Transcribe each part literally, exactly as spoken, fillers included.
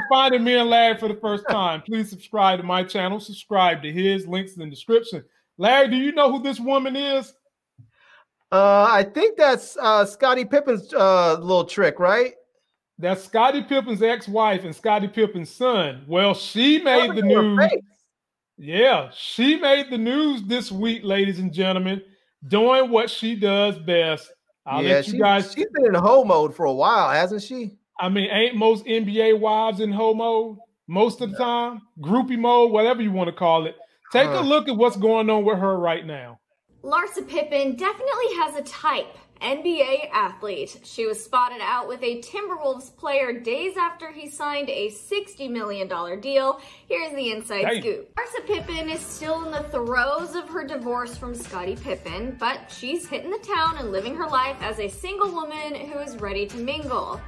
for finding me and Larry for the first time. Please subscribe to my channel. Subscribe to his. Links in the description. Larry, do you know who this woman is? Uh, I think that's uh, Scottie Pippen's uh, little trick, right? That's Scottie Pippen's ex-wife and Scottie Pippen's son. Well, she made the news. Yeah, she made the news this week, ladies and gentlemen, doing what she does best. I'll yeah, let you she, guys. She's been in hoe mode for a while, hasn't she? I mean, ain't most N B A wives in hoe mode most of the time? Groupie mode, whatever you want to call it. Take huh. a look at what's going on with her right now. Larsa Pippen definitely has a type. N B A athlete. She was spotted out with a Timberwolves player days after he signed a sixty million dollar deal. Here's the inside Dang. scoop. Larsa Pippen is still in the throes of her divorce from Scottie Pippen, but she's hitting the town and living her life as a single woman who is ready to mingle.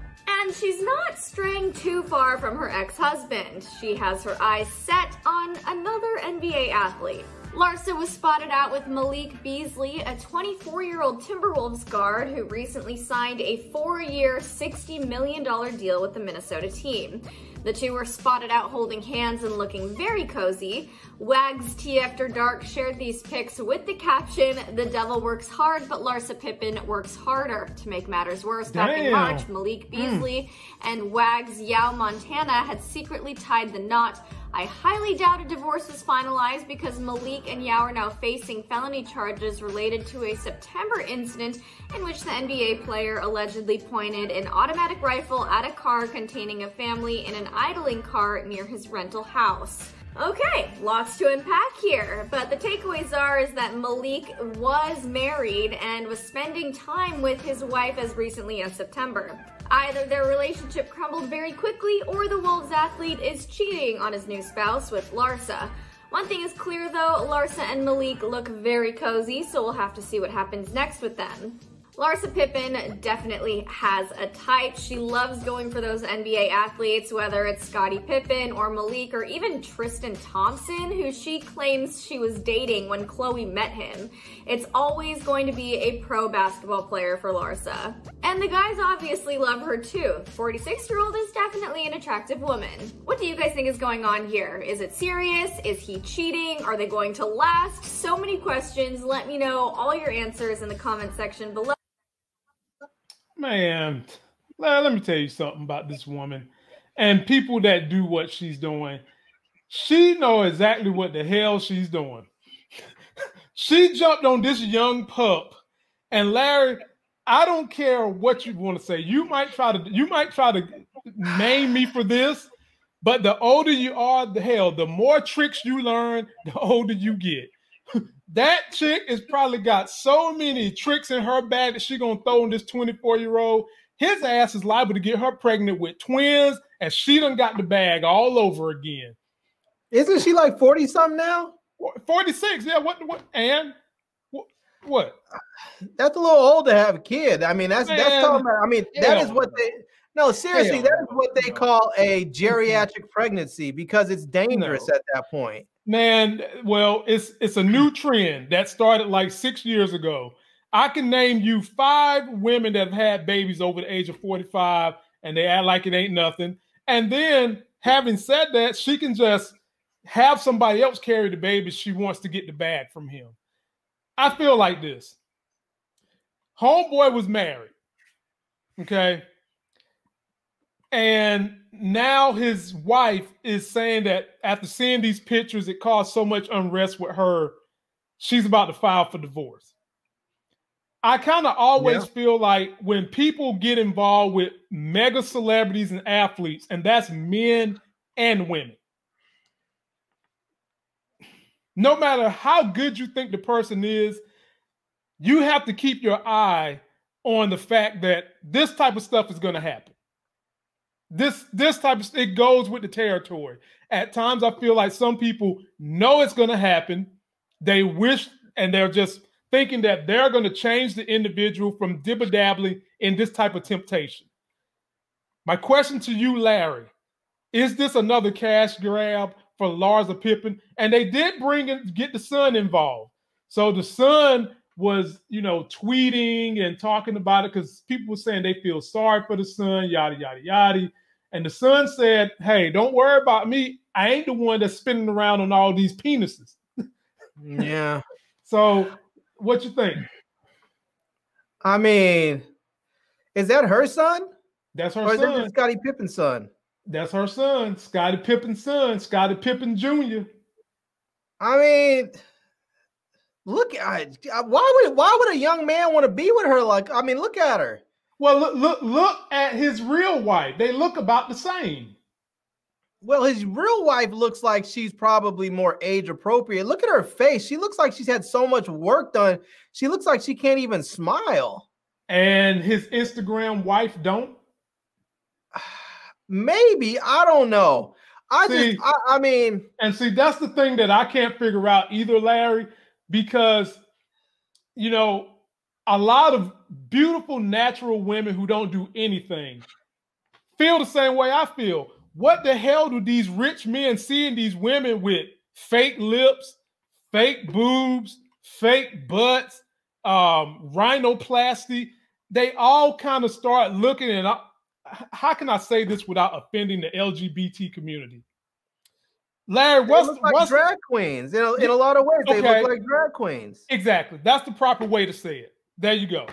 And she's not straying too far from her ex-husband. She has her eyes set on another N B A athlete. Larsa was spotted out with Malik Beasley, a twenty-four-year-old Timberwolves guard who recently signed a four-year, sixty million dollar deal with the Minnesota team. The two were spotted out holding hands and looking very cozy. Wags Tea After Dark shared these pics with the caption, "The devil works hard, but Larsa Pippen works harder." To make matters worse, Damn. back in March, Malik Beasley mm. and Wags Yao Montana had secretly tied the knot. I highly doubt a divorce was finalized because Malik and Yao are now facing felony charges related to a September incident in which the N B A player allegedly pointed an automatic rifle at a car containing a family in an idling car near his rental house. Okay, lots to unpack here, but the takeaways are is that Malik was married and was spending time with his wife as recently as September. Either their relationship crumbled very quickly or the Wolves athlete is cheating on his new spouse with Larsa. One thing is clear though, Larsa and Malik look very cozy, so we'll have to see what happens next with them. Larsa Pippen definitely has a type. She loves going for those N B A athletes, whether it's Scottie Pippen or Malik or even Tristan Thompson, who she claims she was dating when Chloe met him. It's always going to be a pro basketball player for Larsa. And the guys obviously love her too. forty-six-year-old is definitely an attractive woman. What do you guys think is going on here? Is it serious? Is he cheating? Are they going to last? So many questions. Let me know all your answers in the comment section below. Man, let me tell you something about this woman and people that do what she's doing. She knows exactly what the hell she's doing. She jumped on this young pup, and Larry, I don't care what you want to say. You might try to you might try to name me for this, but the older you are, the hell, the more tricks you learn, the older you get. That chick has probably got so many tricks in her bag that she's going to throw in this twenty-four-year-old. His ass is liable to get her pregnant with twins, and she done got the bag all over again. Isn't she like forty-something now? forty-six, yeah. What? What? And what? That's a little old to have a kid. I mean, that's Man, that's talking about, I mean, that is what they – no, seriously, that is what they call a geriatric pregnancy because it's dangerous no. at that point. Man, well, it's it's a new trend that started like six years ago. I can name you five women that have had babies over the age of forty-five, and they act like it ain't nothing. And then, having said that, she can just have somebody else carry the baby. She wants to get the bag from him. I feel like this. Homeboy was married, okay? And now his wife is saying that after seeing these pictures, it caused so much unrest with her, she's about to file for divorce. I kind of always yeah. feel like when people get involved with mega celebrities and athletes, and that's men and women, no matter how good you think the person is, you have to keep your eye on the fact that this type of stuff is going to happen. This this type of it goes with the territory. At times, I feel like some people know it's going to happen. They wish, and they're just thinking that they're going to change the individual from dibba-dabbling in this type of temptation. My question to you, Larry, is this another cash grab for Larsa Pippen? And they did bring in, get the son involved. So the son was, you know, tweeting and talking about it because people were saying they feel sorry for the son, yada, yada, yada. And the son said, hey, don't worry about me. I ain't the one that's spinning around on all these penises. Yeah. So what you think? I mean, is that her son? That's her or son. Or is that Scottie Pippen's son? That's her son. Scottie Pippen's son. Scottie Pippen Junior I mean, look, I, I, why would why would a young man want to be with her? Like, I mean, look at her. Well, look, look, look at his real wife. They look about the same. Well, his real wife looks like she's probably more age appropriate. Look at her face. She looks like she's had so much work done. She looks like she can't even smile. And his Instagram wife don't? Maybe. I don't know. I see, just, I, I mean. And see, that's the thing that I can't figure out either, Larry, because, you know, a lot of beautiful, natural women who don't do anything feel the same way I feel. What the hell do these rich men see in these women with fake lips, fake boobs, fake butts, um, rhinoplasty? They all kind of start looking at, uh, how can I say this without offending the L G B T community? Larry, what's, they look like what's drag queens? In a, in a lot of ways, okay. They look like drag queens. Exactly. That's the proper way to say it. There you go.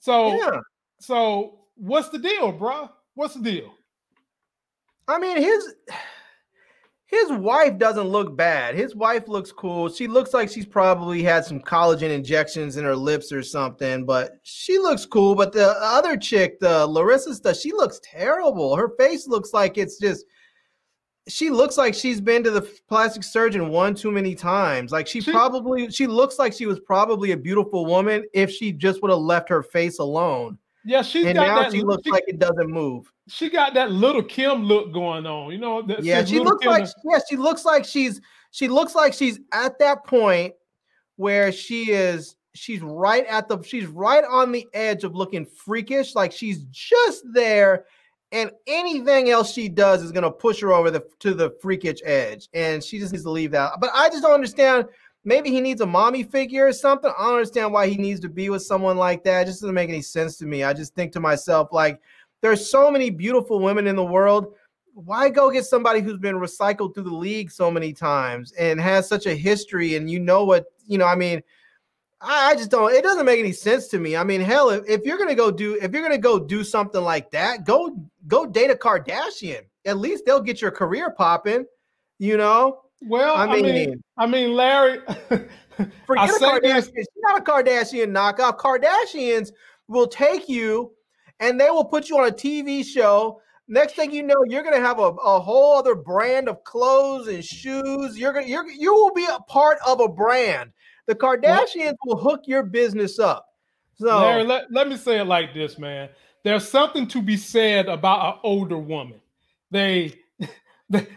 So, yeah. So what's the deal, bro? What's the deal? I mean, his his wife doesn't look bad. His wife looks cool. She looks like she's probably had some collagen injections in her lips or something, but she looks cool. But the other chick, the Larsa stuff, she looks terrible. Her face looks like it's just, she looks like she's been to the plastic surgeon one too many times. Like she, she probably, she looks like she was probably a beautiful woman if she just would have left her face alone. Yeah, she's and got now that, she looks she, like it doesn't move. She got that little Kim look going on, you know. That, yeah, she looks Kim like. Yeah, she looks like she's. She looks like she's at that point where she is. She's right at the. She's right on the edge of looking freakish. Like she's just there, and anything else she does is gonna push her over the to the freakish edge, and she just needs to leave that. But I just don't understand. Maybe he needs a mommy figure or something. I don't understand why he needs to be with someone like that. It just doesn't make any sense to me. I just think to myself, like, there's so many beautiful women in the world. Why go get somebody who's been recycled through the league so many times and has such a history and you know what, you know, I mean, I, I just don't, it doesn't make any sense to me. I mean, hell, if, if you're going to go do, if you're going to go do something like that, go, go date a Kardashian. At least they'll get your career popping, you know? Well, I mean, I mean, I mean Larry, forget a Kardashian. She's not a Kardashian knockoff. Kardashians will take you and they will put you on a T V show. Next thing you know, you're going to have a, a whole other brand of clothes and shoes. You're going to, you're, you will be a part of a brand. The Kardashians what? will hook your business up. So Larry, let, let me say it like this, man. There's something to be said about an older woman. They,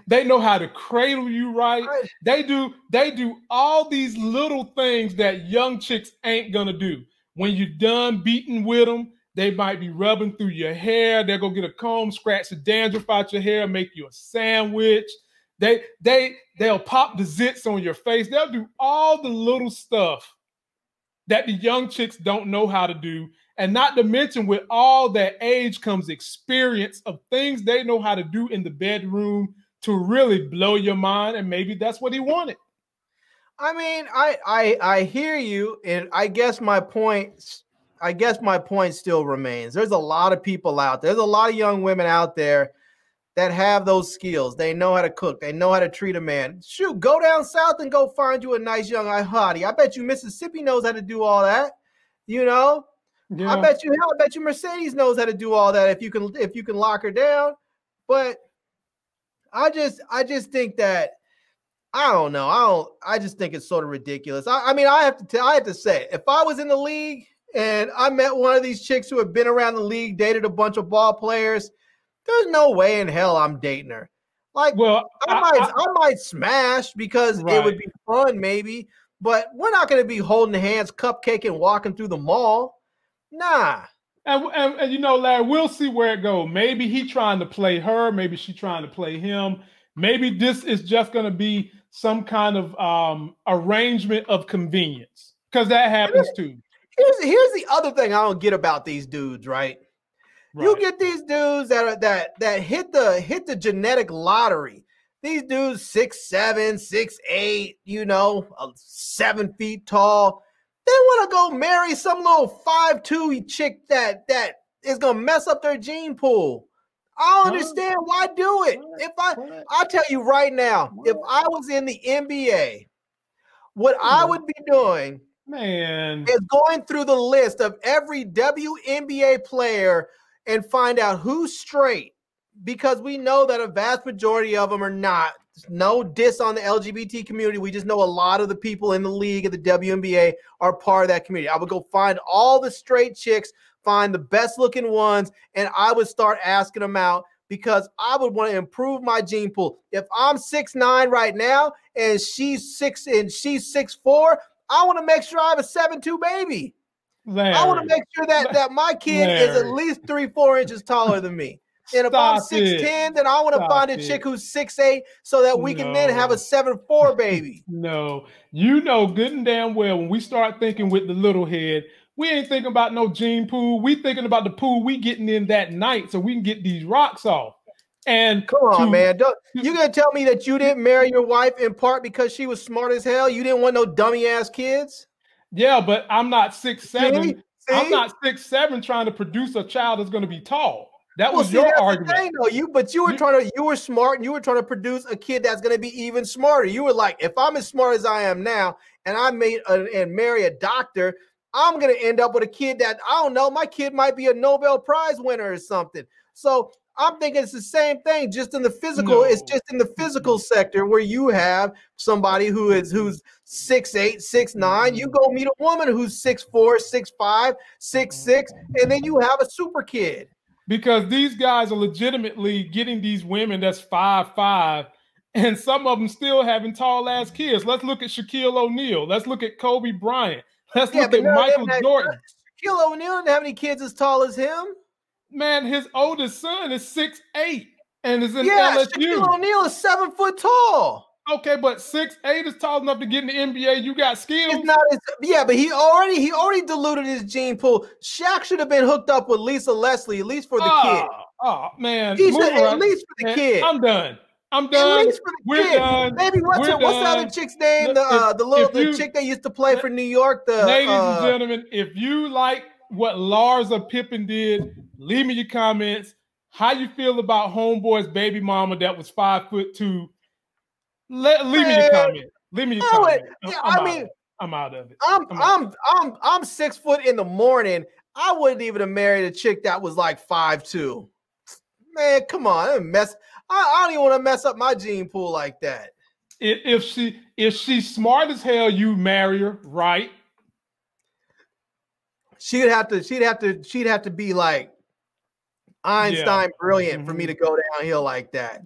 They know how to cradle you right. right. They do they do all these little things that young chicks ain't going to do. When you're done beating with them, they might be rubbing through your hair. They'll go get a comb, scratch the dandruff out your hair, make you a sandwich. They, they, they'll pop the zits on your face. They'll do all the little stuff that the young chicks don't know how to do. And not to mention, with all that age comes experience of things they know how to do in the bedroom to really blow your mind, and maybe that's what he wanted. I mean, I, I I hear you, and I guess my point, I guess my point still remains. There's a lot of people out there. There's a lot of young women out there that have those skills. They know how to cook. They know how to treat a man. Shoot, go down south and go find you a nice young hottie. I bet you Mississippi knows how to do all that. You know, yeah. I bet you, hell, I bet you Mercedes knows how to do all that if you can, if you can lock her down, but. I just, I just think that, I don't know. I don't, I just think it's sort of ridiculous. I, I mean, I have to tell, I have to say, if I was in the league and I met one of these chicks who had been around the league, dated a bunch of ball players, there's no way in hell I'm dating her. Like, well, I, I might, I, I might smash because right. It would be fun maybe, but we're not going to be holding hands, cupcake and walking through the mall. Nah. And, and, and, you know, Larry, we'll see where it goes. Maybe he trying to play her. Maybe she trying to play him. Maybe this is just going to be some kind of um, arrangement of convenience, because that happens too. Here's, here's the other thing I don't get about these dudes, right? Right. You get these dudes that are that that hit the hit the genetic lottery. These dudes six seven, six eight, you know, seven feet tall. They want to go marry some little five two chick that that is gonna mess up their gene pool. I don't understand why do it. If I, I'll tell you right now, if I was in the N B A, what I would be doing, man, is going through the list of every W N B A player and find out who's straight, because we know that a vast majority of them are not. There's no diss on the L G B T community. We just know a lot of the people in the league at the W N B A are part of that community. I would go find all the straight chicks, find the best looking ones, and I would start asking them out, because I would want to improve my gene pool. If I'm six nine right now and she's six and she's six four, I want to make sure I have a seven two baby. Larry, I want to make sure that, that my kid Larry. is at least three, four inches taller than me. And if Stop I'm six ten, then I want to find a it. chick who's six eight so that we no. can then have a seven four baby. No, you know good and damn well when we start thinking with the little head, we ain't thinking about no gene pool. We thinking about the pool we getting in that night so we can get these rocks off. And come on, to, man. Don't, you gonna tell me that you didn't marry your wife in part because she was smart as hell? You didn't want no dummy ass kids? Yeah, but I'm not six seven. See? See? I'm not six seven trying to produce a child that's gonna be tall. That was well, see, your argument. Thing, though, you, but you were trying to, you were smart, and you were trying to produce a kid that's going to be even smarter. You were like, if I'm as smart as I am now, and I made a, and marry a doctor, I'm going to end up with a kid that I don't know. My kid might be a Nobel Prize winner or something. So I'm thinking it's the same thing, just in the physical. No. It's just in the physical sector where you have somebody who is who's six eight, six nine. You go meet a woman who's six four, six five, six six, and then you have a super kid. Because these guys are legitimately getting these women that's five five, and some of them still having tall-ass kids. Let's look at Shaquille O'Neal. Let's look at Kobe Bryant. Let's yeah, look at Michael Jordan. Had, Shaquille O'Neal didn't have any kids as tall as him. Man, his oldest son is six eight and is in yeah, L S U. Shaquille O'Neal is seven foot tall. Okay, but six eight is tall enough to get in the N B A. You got skills. It's not as, yeah, but he already he already diluted his gene pool. Shaq should have been hooked up with Lisa Leslie, at least for the oh, kid. Oh, man. He should, at least for the man. kid. I'm done. I'm done. At least for the We're kid. Done. Baby, what's, her, what's the other chick's name? The, uh, the little you, the chick that used to play for New York. The, ladies uh, and gentlemen, if you like what Larsa Pippen did, leave me your comments. How you feel about homeboy's baby mama that was five foot two? Let, leave me your comment. Leave me your I comment. Would, yeah, I mean, I'm out of it. I'm I'm I'm, I'm I'm six foot in the morning. I wouldn't even have married a chick that was like five two. Man, come on, I mess. I, I don't even want to mess up my gene pool like that. If she if she's smart as hell, you marry her, right? She'd have to. She'd have to. She'd have to be like Einstein, yeah. brilliant, mm-hmm. for me to go downhill like that.